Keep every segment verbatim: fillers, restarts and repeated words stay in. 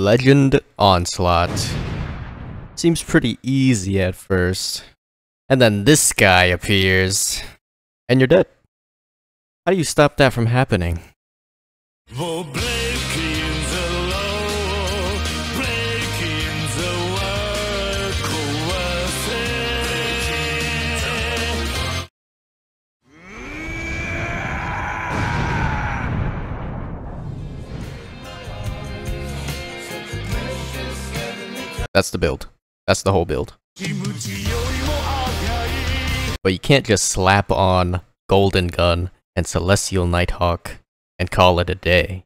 Legend Onslaught. Seems pretty easy at first. And then this guy appears, and you're dead. How do you stop that from happening? That's the build. That's the whole build. But you can't just slap on Golden Gun and Celestial Nighthawk and call it a day.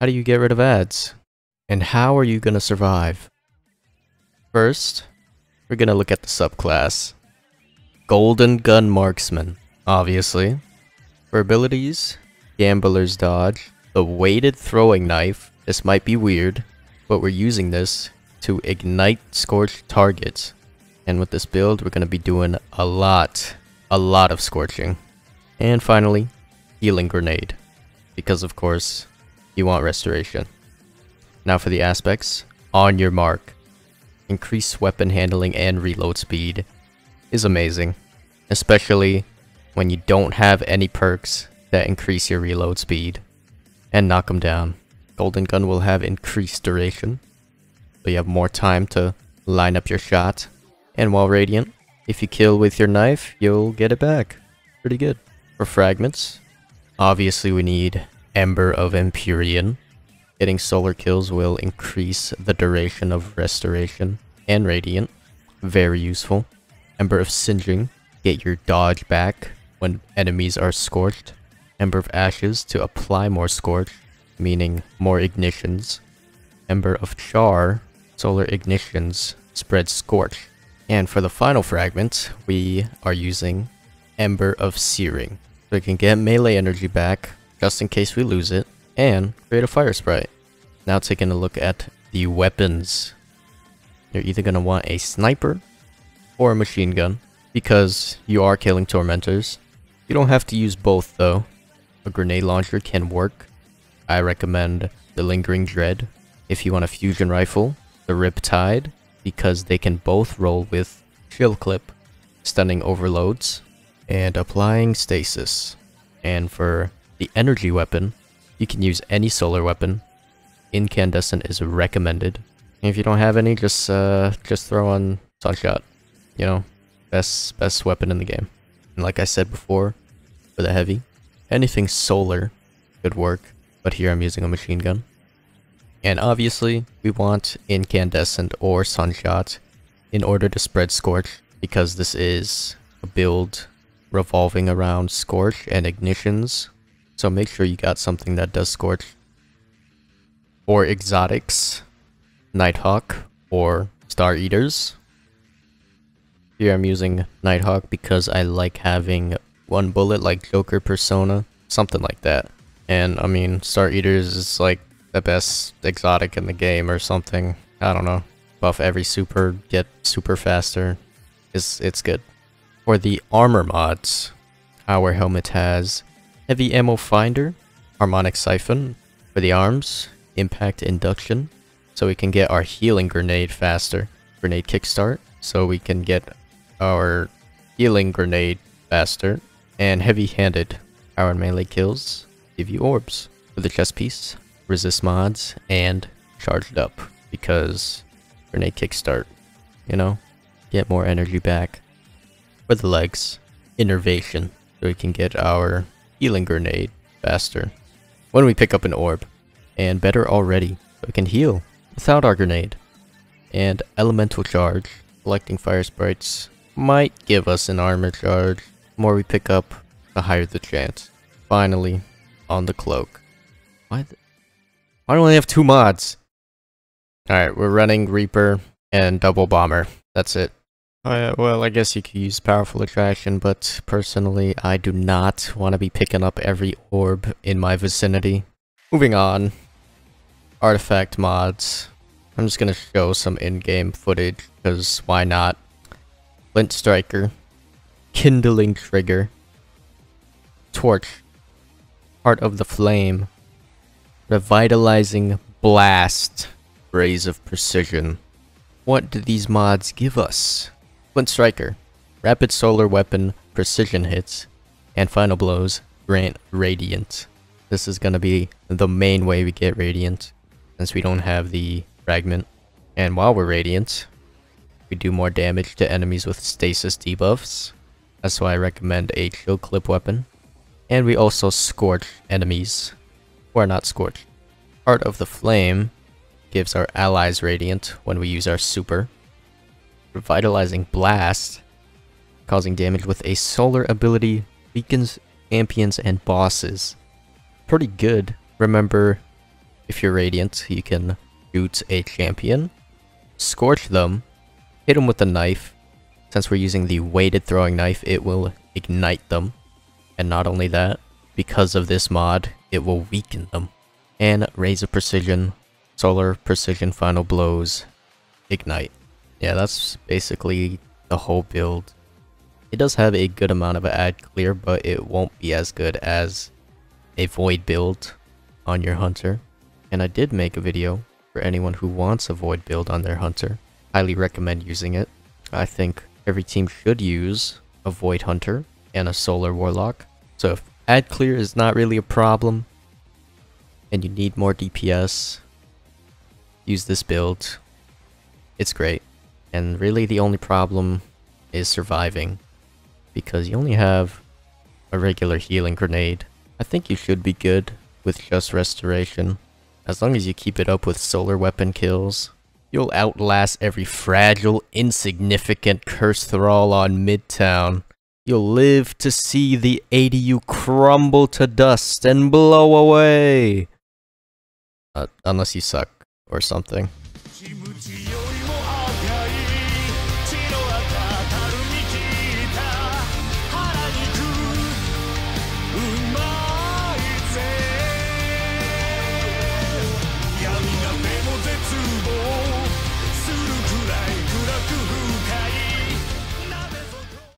How do you get rid of ads? And how are you gonna survive? First, we're gonna look at the subclass. Golden Gun Marksman, obviously. For abilities, Gambler's Dodge, the weighted throwing knife. This might be weird, but we're using this to ignite scorched targets. And with this build, we're going to be doing a lot, a lot of scorching. And finally, Healing Grenade. Because of course, you want restoration. Now for the aspects, on your mark. Increased weapon handling and reload speed is amazing. Especially when you don't have any perks that increase your reload speed and knock them down. Golden Gun will have increased duration, so you have more time to line up your shot. And while Radiant, if you kill with your knife, you'll get it back. Pretty good. For fragments, obviously we need Ember of Empyrean. Getting solar kills will increase the duration of Restoration and Radiant. Very useful. Ember of Singeing, get your dodge back when enemies are scorched. Ember of Ashes to apply more scorch, meaning more ignitions. Ember of Char, solar ignitions, spread scorch. And for the final fragment, we are using Ember of Searing. So we can get melee energy back, just in case we lose it, and create a fire sprite. Now taking a look at the weapons. You're either going to want a sniper or a machine gun, because you are killing tormentors. You don't have to use both though. A grenade launcher can work. I recommend the Lingering Dread if you want a fusion rifle, the Riptide, because they can both roll with Chill Clip, stunning overloads, and applying Stasis. And for the energy weapon, you can use any solar weapon. Incandescent is recommended. And if you don't have any, just uh, just throw on Sunshot. You know, best best weapon in the game. And like I said before, for the heavy, anything solar could work. But here I'm using a machine gun. And obviously, we want Incandescent or Sunshot in order to spread Scorch, because this is a build revolving around Scorch and ignitions, so make sure you got something that does Scorch. For exotics, Nighthawk or Star Eaters. Here I'm using Nighthawk because I like having one bullet, like Joker Persona, something like that. And I mean, Star Eaters is like the best exotic in the game or something. I don't know. Buff every super, get super faster. It's, it's good. For the armor mods, our helmet has heavy ammo finder, harmonic siphon. For the arms, impact induction, so we can get our healing grenade faster. Grenade kickstart, so we can get our healing grenade faster. And heavy handed, our melee kills give you orbs. For the chest piece, resist mods, and charged up, because grenade kickstart, you know, get more energy back. For the legs, innervation, so we can get our healing grenade faster when we pick up an orb, and better already, so we can heal without our grenade. And elemental charge, collecting fire sprites might give us an armor charge. The more we pick up, the higher the chance. Finally, on the cloak. Why the Why do I only have two mods? Alright, we're running Reaper and Double Bomber. That's it. Alright, well, I guess you could use Powerful Attraction, but personally, I do not want to be picking up every orb in my vicinity. Moving on. Artifact mods. I'm just going to show some in-game footage, because why not? Flint Striker. Kindling Trigger. Torch. Heart of the Flame. Revitalizing Blast. Rays of Precision. What do these mods give us? Flint Striker, Rapid Solar Weapon, Precision Hits, and Final Blows grant Radiant. This is going to be the main way we get Radiant, since we don't have the Fragment. And while we're Radiant, we do more damage to enemies with Stasis debuffs. That's why I recommend a Chill Clip weapon. And we also Scorch enemies, or not Scorched. Heart of the Flame gives our allies Radiant when we use our super. Revitalizing Blast, causing damage with a solar ability, weakens champions and bosses. Pretty good. Remember, if you're Radiant, you can shoot a champion, scorch them, hit them with a knife. Since we're using the weighted throwing knife, it will ignite them. And not only that, because of this mod, it will weaken them. And Rays of Precision, Solar, Precision, Final Blows, Ignite. Yeah, that's basically the whole build. It does have a good amount of ad clear, but it won't be as good as a Void build on your Hunter. And I did make a video for anyone who wants a Void build on their Hunter. Highly recommend using it. I think every team should use a Void Hunter and a Solar Warlock. So if ad clear is not really a problem and you need more D P S, use this build. It's great. And really the only problem is surviving, because you only have a regular healing grenade. I think you should be good with just restoration. As long as you keep it up with solar weapon kills, you'll outlast every fragile, insignificant Curse Thrall on Midtown. You'll live to see the A D U crumble to dust and blow away. Uh, unless you suck or something.